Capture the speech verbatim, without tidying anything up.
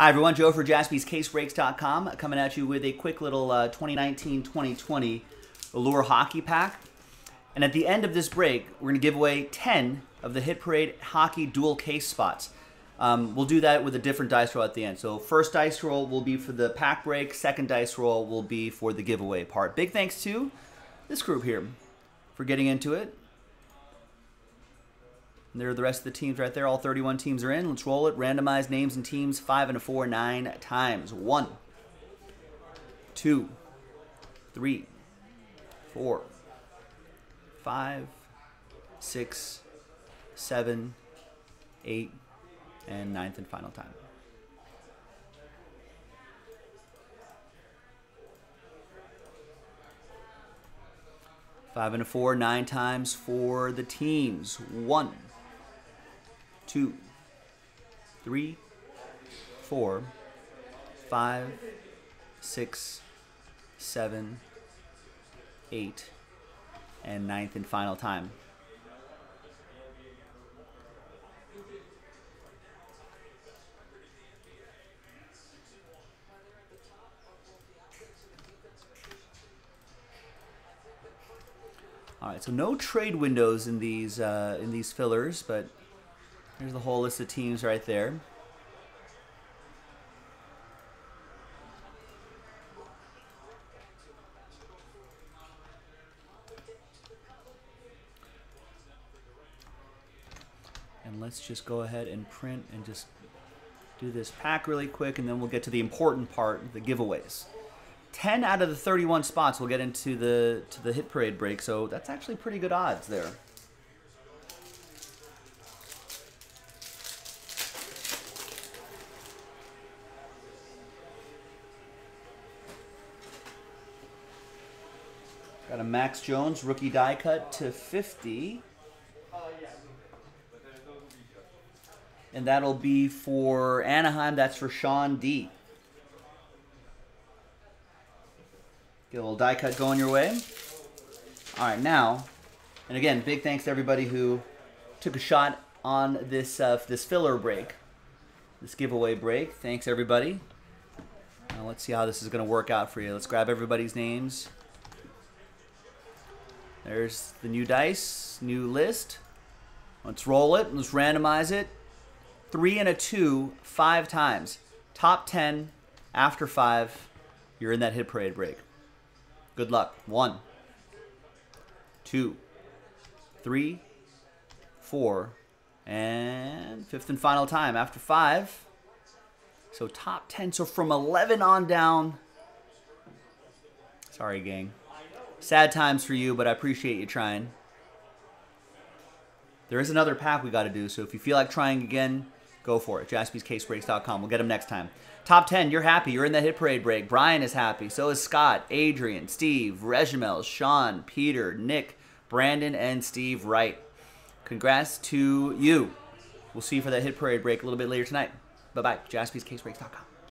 Hi everyone, Joe for Jaspys Case Breaks dot com coming at you with a quick little uh, twenty nineteen twenty twenty Allure Hockey Pack. And at the end of this break, we're going to give away ten of the Hit Parade Hockey Dual Case Spots. Um, we'll do that with a different dice roll at the end. So first dice roll will be for the pack break, second dice roll will be for the giveaway part. Big thanks to this group here for getting into it. And there are the rest of the teams right there. All thirty-one teams are in. Let's roll it. Randomize names and teams five and a four nine times. One, two, three, four, five, six, seven, eight, and ninth and final time. Five and a four nine times for the teams. One, two, three, four, five, six, seven, eight, and ninth and final time. All right, so no trade windows in these uh, in these fillers, but there's the whole list of teams right there. And let's just go ahead and print and just do this pack really quick, and then we'll get to the important part, the giveaways. ten out of the thirty-one spots will get into the to the Hit Parade break, so that's actually pretty good odds there. Got a Max Jones rookie die cut to fifty. And that'll be for Anaheim. That's for Sean D. Get a little die cut going your way. All right, now, and again, big thanks to everybody who took a shot on this uh, this filler break, this giveaway break. Thanks, everybody. Now let's see how this is going to work out for you. Let's grab everybody's names. There's the new dice, new list. Let's roll it. Let's randomize it. Three and a two, five times. Top ten, after five, you're in that Hit Parade break. Good luck. One, two, three, four, and fifth and final time after five. So top ten. So from eleven on down. Sorry, gang. Sad times for you, but I appreciate you trying. There is another pack we got to do, so if you feel like trying again, go for it. Jaspys Case Breaks dot com. We'll get them next time. Top ten, you're happy. You're in the Hit Parade break. Brian is happy. So is Scott, Adrian, Steve, Regimel, Sean, Peter, Nick, Brandon, and Steve Wright. Congrats to you. We'll see you for that Hit Parade break a little bit later tonight. Bye-bye. Jaspys Case Breaks dot com.